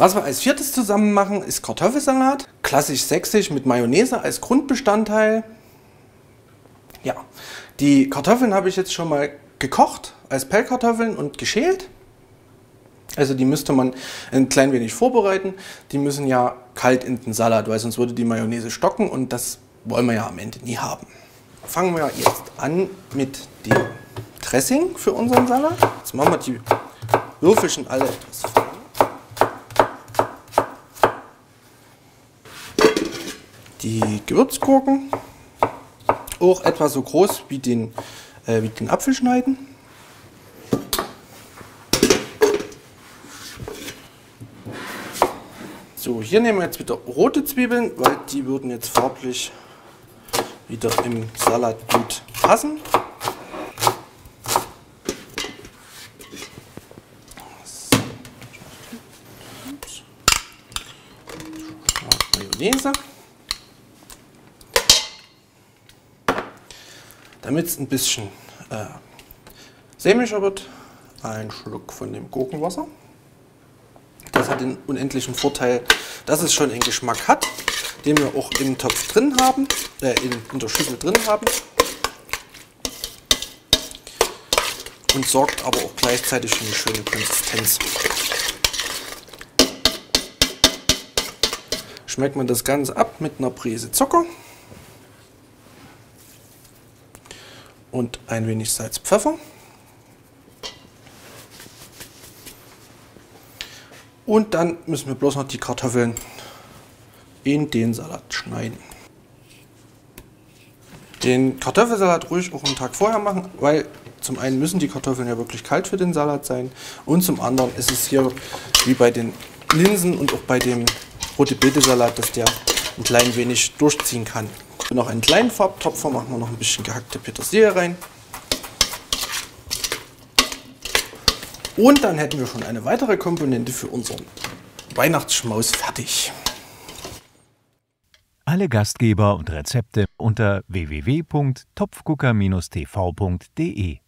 Was wir als viertes zusammen machen, ist Kartoffelsalat. Klassisch sächsisch mit Mayonnaise als Grundbestandteil. Ja, die Kartoffeln habe ich jetzt schon mal gekocht als Pellkartoffeln und geschält. Also die müsste man ein klein wenig vorbereiten. Die müssen ja kalt in den Salat, weil sonst würde die Mayonnaise stocken und das wollen wir ja am Ende nie haben. Fangen wir jetzt an mit dem Dressing für unseren Salat. Jetzt machen wir die Würfel schon alle etwas fein. Die Gewürzgurken, auch etwa so groß wie den Apfel schneiden. So, hier nehmen wir jetzt wieder rote Zwiebeln, weil die würden jetzt farblich wieder im Salat gut passen. Mayonnaise. Damit es ein bisschen sämiger wird, ein Schluck von dem Gurkenwasser. Das hat den unendlichen Vorteil, dass es schon einen Geschmack hat, den wir auch im Topf drin haben, in der Schüssel drin haben. Und sorgt aber auch gleichzeitig für eine schöne Konsistenz. Schmeckt man das Ganze ab mit einer Prise Zucker und ein wenig Salz, Pfeffer. Und dann müssen wir bloß noch die Kartoffeln in den Salat schneiden. Den Kartoffelsalat ruhig auch einen Tag vorher machen, weil zum einen müssen die Kartoffeln ja wirklich kalt für den Salat sein und zum anderen ist es hier wie bei den Linsen und auch bei dem Rote-Bete-Salat, dass der ein klein wenig durchziehen kann. Für noch einen kleinen Farbtopfer machen wir noch ein bisschen gehackte Petersilie rein. Und dann hätten wir schon eine weitere Komponente für unseren Weihnachtsschmaus fertig. Alle Gastgeber und Rezepte unter www.topfgucker-tv.de